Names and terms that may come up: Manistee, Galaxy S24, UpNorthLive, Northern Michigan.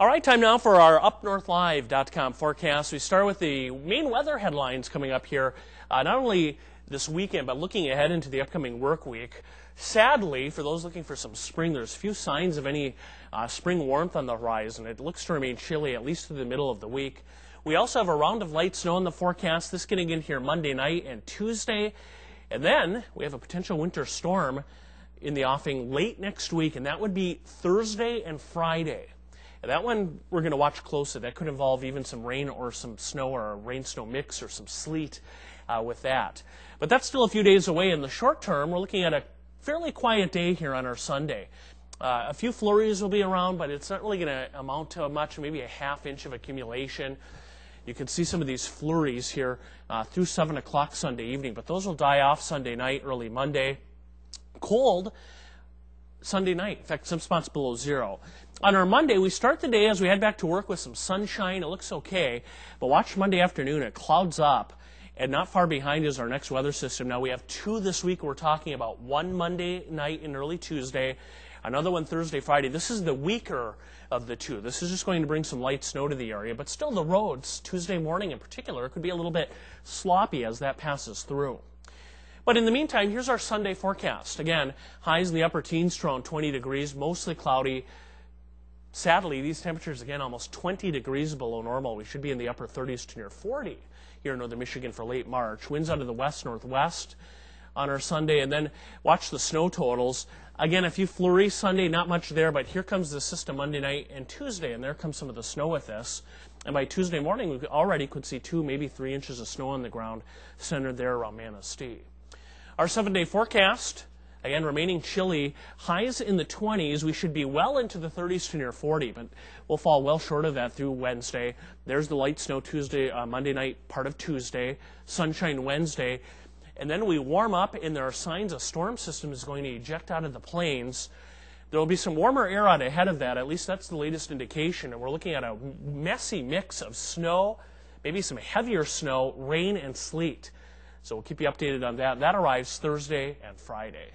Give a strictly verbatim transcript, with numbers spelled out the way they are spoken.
All right, time now for our up north live dot com forecast. We start with the main weather headlines coming up here, uh, not only this weekend, but looking ahead into the upcoming work week. Sadly, for those looking for some spring, there's few signs of any uh, spring warmth on the horizon. It looks to remain chilly at least through the middle of the week. We also have a round of light snow in the forecast, this getting in here Monday night and Tuesday. And then we have a potential winter storm in the offing late next week, and that would be Thursday and Friday. And that one we're going to watch closely. That could involve even some rain or some snow or a rain-snow mix or some sleet uh, with that. But that's still a few days away. In the short term, we're looking at a fairly quiet day here on our Sunday. Uh, a few flurries will be around, but it's not really going to amount to much, maybe a half inch of accumulation. You can see some of these flurries here uh, through seven o'clock Sunday evening, but those will die off Sunday night, early Monday. Cold Sunday night, in fact, some spots below zero. On our Monday, we start the day as we head back to work with some sunshine. It looks okay, but watch Monday afternoon. It clouds up, and not far behind is our next weather system. Now, we have two this week we're talking about, one Monday night and early Tuesday, another one Thursday, Friday. This is the weaker of the two. This is just going to bring some light snow to the area, but still the roads, Tuesday morning in particular, could be a little bit sloppy as that passes through. But in the meantime, here's our Sunday forecast. Again, highs in the upper teens, around twenty degrees, mostly cloudy. Sadly, these temperatures, again, almost twenty degrees below normal. We should be in the upper thirties to near forty here in northern Michigan for late March. Winds out of the west-northwest on our Sunday, and then watch the snow totals. Again, a few flurries Sunday, not much there, but here comes the system Monday night and Tuesday, and there comes some of the snow with this. And by Tuesday morning, we already could see two, maybe three inches of snow on the ground centered there around Manistee. Our seven-day forecast, again, remaining chilly, highs in the twenties. We should be well into the thirties to near forty, but we'll fall well short of that through Wednesday. There's the light snow Tuesday, uh, Monday night, part of Tuesday, sunshine Wednesday. And then we warm up, and there are signs a storm system is going to eject out of the plains. There will be some warmer air out ahead of that. At least that's the latest indication. And we're looking at a messy mix of snow, maybe some heavier snow, rain, and sleet. So we'll keep you updated on that. That arrives Thursday and Friday.